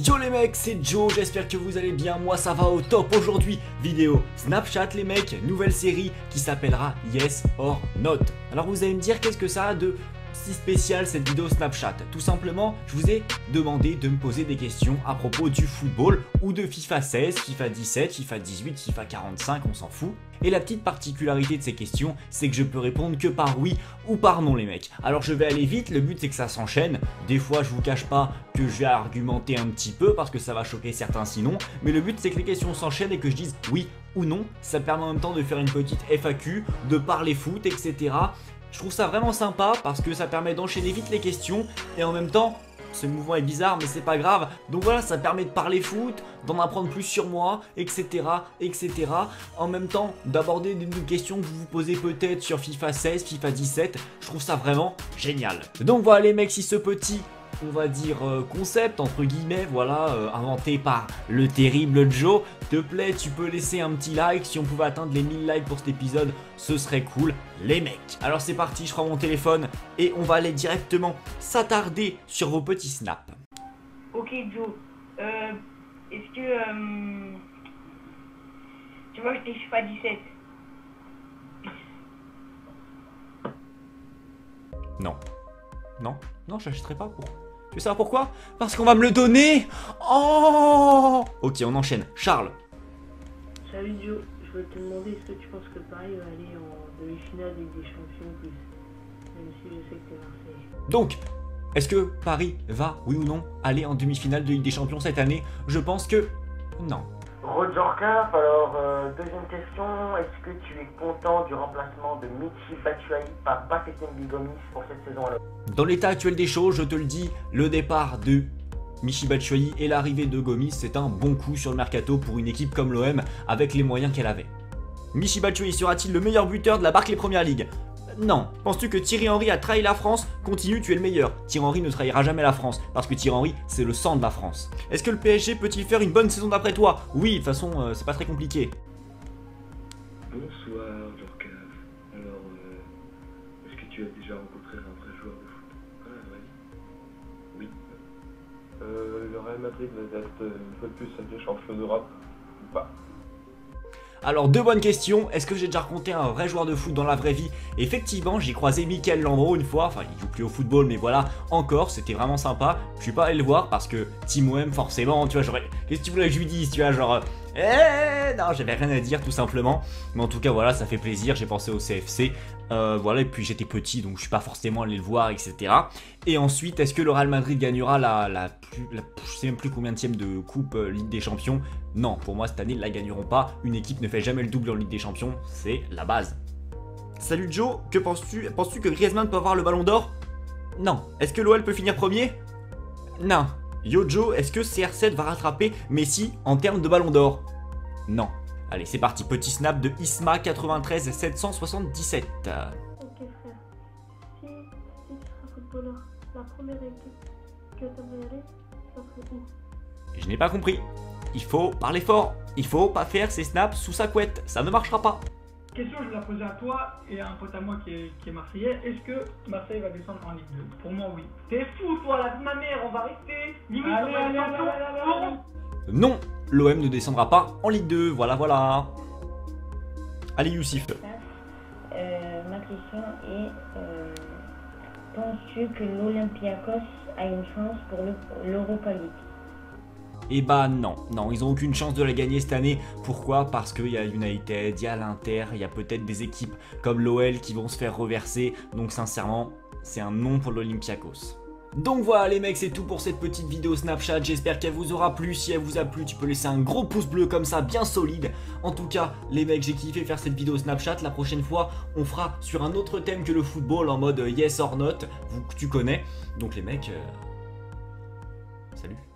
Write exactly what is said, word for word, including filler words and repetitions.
Yo les mecs, c'est Joe, j'espère que vous allez bien, moi ça va au top. Aujourd'hui, vidéo Snapchat les mecs, nouvelle série qui s'appellera Yes or Not. Alors vous allez me dire qu'est-ce que ça a de si spécial cette vidéo Snapchat? Tout simplement, je vous ai demandé de me poser des questions à propos du football ou de FIFA seize, FIFA dix-sept, FIFA dix-huit, FIFA quarante-cinq, on s'en fout. Et la petite particularité de ces questions, c'est que je peux répondre que par oui ou par non les mecs. Alors je vais aller vite, le but c'est que ça s'enchaîne. Des fois je vous cache pas que je vais argumenter un petit peu parce que ça va choquer certains sinon. Mais le but c'est que les questions s'enchaînent et que je dise oui ou non. Ça permet en même temps de faire une petite F A Q, de parler foot, et cetera. Je trouve ça vraiment sympa parce que ça permet d'enchaîner vite les questions et en même temps, ce mouvement est bizarre mais c'est pas grave. Donc voilà, ça permet de parler foot, d'en apprendre plus sur moi, etc, et cetera. En même temps, d'aborder des questions que vous vous posez peut-être sur FIFA seize, FIFA dix-sept. Je trouve ça vraiment génial. Donc voilà les mecs, si ce petit, on va dire euh, concept entre guillemets, voilà, euh, inventé par le terrible Joe, te plaît, tu peux laisser un petit like. Si on pouvait atteindre les mille likes pour cet épisode, ce serait cool les mecs. Alors c'est parti, je prends mon téléphone et on va aller directement s'attarder sur vos petits snaps. Ok Joe, euh, est-ce que euh, tu vois, je suis pas dix-sept. Non. Non, non, j'achèterai pas pour... Tu veux savoir pourquoi? Parce qu'on va me le donner. Oh. Ok, on enchaîne. Charles. Salut Joe, je voulais te demander, est-ce que tu penses que Paris va aller en demi-finale Ligue des Champions plus? Même si je sais que t'es Marseille. Donc, est-ce que Paris va, oui ou non, aller en demi-finale de Ligue des Champions cette année? Je pense que non. Roger Cup, alors euh, deuxième question, est-ce que tu es content du remplacement de Michy Batshuayi par Bafétimbi Gomis pour cette saison alors? Dans l'état actuel des choses, je te le dis, le départ de Michy Batshuayi et l'arrivée de Gomis, c'est un bon coup sur le mercato pour une équipe comme l'O M avec les moyens qu'elle avait. Michy Batshuayi sera-t-il le meilleur buteur de la Barclays Premier League? Non. Penses-tu que Thierry Henry a trahi la France? Continue, tu es le meilleur. Thierry Henry ne trahira jamais la France, parce que Thierry Henry, c'est le sang de la France. Est-ce que le P S G peut-il faire une bonne saison d'après toi? Oui, de toute façon, euh, c'est pas très compliqué. Bonsoir, Djorkaeff. Alors, euh, est-ce que tu as déjà rencontré un vrai joueur de foot? Ah, ouais. Oui. Euh, le Real Madrid va être une fois de plus sacré champion d'Europe, ou pas? Alors deux bonnes questions, est-ce que j'ai déjà rencontré un vrai joueur de foot dans la vraie vie? Effectivement, j'ai croisé Mickaël Landreau une fois, enfin il joue plus au football mais voilà, encore, c'était vraiment sympa. Je suis pas allé le voir parce que Team O M forcément, tu vois, j'aurais... Qu'est-ce que tu voulais que je lui dise, tu vois, genre... Eh non, j'avais rien à dire tout simplement. Mais en tout cas voilà, ça fait plaisir, j'ai pensé au C F C. Euh, voilà, et puis j'étais petit donc je suis pas forcément allé le voir, et cetera. Et ensuite, est-ce que le Real Madrid gagnera la, la, plus, la je sais même plus combienième de coupe euh, Ligue des Champions? Non, pour moi cette année ils la gagneront pas. Une équipe ne fait jamais le double en Ligue des Champions, c'est la base. Salut Joe, que penses-tu? Penses-tu que Griezmann peut avoir le ballon d'or? Non. Est-ce que l'O L peut finir premier? Non. Yo Joe, est-ce que C R sept va rattraper Messi en termes de ballon d'or? Non. Allez, c'est parti, petit snap de Isma neuf trois sept sept sept. Ok frère, si, si tu seras footballeur, la première équipe que t'aimerais, ça serait où? Je n'ai pas compris. Il faut parler fort, il faut pas faire ces snaps sous sa couette, ça ne marchera pas. Question, je vais la poser à toi et à un pote à moi qui est, qui est marseillais. Est-ce que Marseille va descendre en Ligue deux? Pour moi, oui. T'es fou, toi, la de ma mère, on va rester limite allez, on va allez, allez, allez. Non, l'O M ne descendra pas en Ligue deux, voilà, voilà. Allez, Youssif. Euh, ma question est, euh, penses-tu que l'Olympiakos a une chance pour l'Europa League? Et bah non, non, ils n'ont aucune chance de la gagner cette année. Pourquoi? Parce qu'il y a United, il y a l'Inter, il y a peut-être des équipes comme l'O L qui vont se faire reverser. Donc sincèrement, c'est un non pour l'Olympiakos. Donc voilà les mecs, c'est tout pour cette petite vidéo Snapchat, j'espère qu'elle vous aura plu. Si elle vous a plu, tu peux laisser un gros pouce bleu comme ça, bien solide. En tout cas les mecs, j'ai kiffé faire cette vidéo Snapchat. La prochaine fois on fera sur un autre thème que le football, en mode yes or not, vous, tu connais. Donc les mecs, euh... salut.